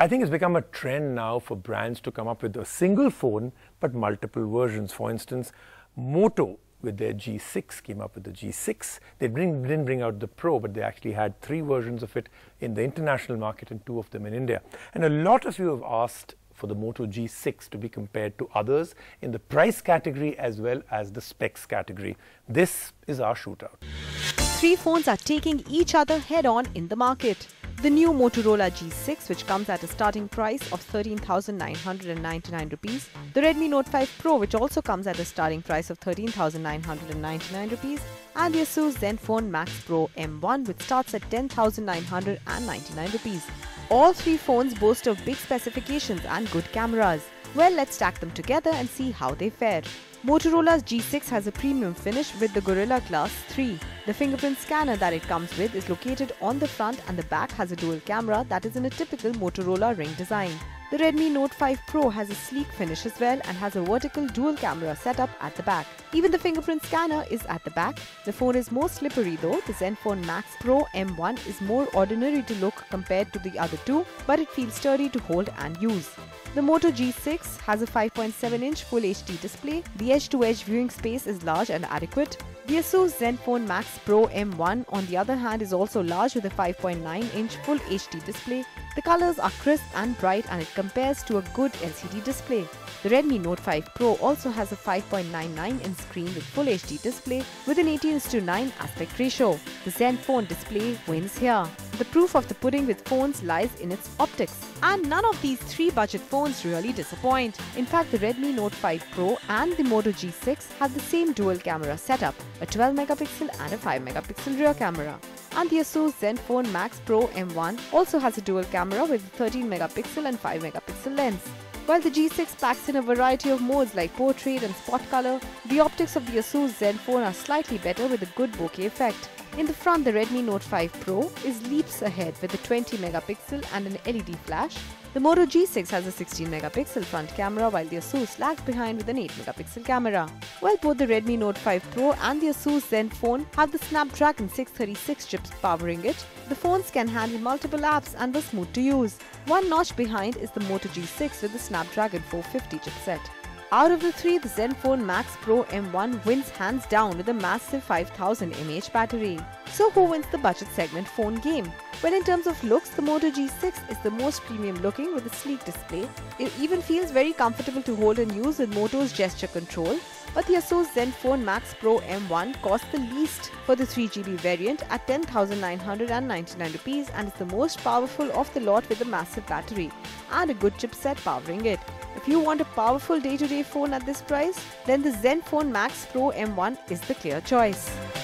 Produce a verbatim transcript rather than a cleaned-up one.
I think it's become a trend now for brands to come up with a single phone but multiple versions. For instance, Moto with their G six came up with the G six. They bring, didn't bring out the Pro, but they actually had three versions of it in the international market and two of them in India. And a lot of you have asked for the Moto G six to be compared to others in the price category as well as the specs category. This is our shootout. Three phones are taking each other head-on in the market. The new Motorola G six, which comes at a starting price of thirteen thousand nine hundred ninety-nine rupees. The Redmi Note five Pro, which also comes at a starting price of thirteen thousand nine hundred ninety-nine rupees. And the Asus ZenFone Max Pro M one, which starts at ten thousand nine hundred ninety-nine rupees. All three phones boast of big specifications and good cameras. Well, let's stack them together and see how they fare. Motorola's G six has a premium finish with the Gorilla Glass three. The fingerprint scanner that it comes with is located on the front and the back has a dual camera that is in a typical Motorola ring design. The Redmi Note five Pro has a sleek finish as well and has a vertical dual camera setup at the back. Even the fingerprint scanner is at the back. The phone is more slippery though. The ZenFone Max Pro M one is more ordinary to look compared to the other two, but it feels sturdy to hold and use. The Moto G six has a five point seven inch Full H D display. The edge-to-edge viewing space is large and adequate. The Asus ZenFone Max Pro M one, on the other hand, is also large with a five point nine inch Full H D display. The colors are crisp and bright and it compares to a good L C D display. The Redmi Note five Pro also has a five point nine nine inch screen with Full H D display with an eighteen to nine aspect ratio. The ZenFone display wins here. The proof of the pudding with phones lies in its optics. And none of these three budget phones really disappoint. In fact, the Redmi Note five Pro and the Moto G six have the same dual camera setup, a twelve megapixel and a five megapixel rear camera. And the Asus ZenFone Max Pro M one also has a dual camera with a thirteen megapixel and five megapixel lens. While the G six packs in a variety of modes like portrait and spot color, the optics of the Asus ZenFone are slightly better with a good bokeh effect. In the front, the Redmi Note five Pro is leaps ahead with a twenty megapixel and an L E D flash. The Moto G six has a sixteen megapixel front camera while the Asus lags behind with an eight megapixel camera. While both the Redmi Note five Pro and the Asus ZenFone have the Snapdragon six thirty-six chips powering it, the phones can handle multiple apps and were smooth to use. One notch behind is the Moto G six with the Snapdragon four fifty chipset. Out of the three, the ZenFone Max Pro M one wins hands down with a massive five thousand milliamp hour battery. So who wins the budget segment phone game? Well, in terms of looks, the Moto G six is the most premium looking with a sleek display. It even feels very comfortable to hold and use with Moto's gesture control. But the Asus ZenFone Max Pro M one costs the least for the three G B variant at ten thousand nine hundred ninety-nine rupees and is the most powerful of the lot with a massive battery and a good chipset powering it. If you want a powerful day-to-day phone at this price, then the ZenFone Max Pro M one is the clear choice.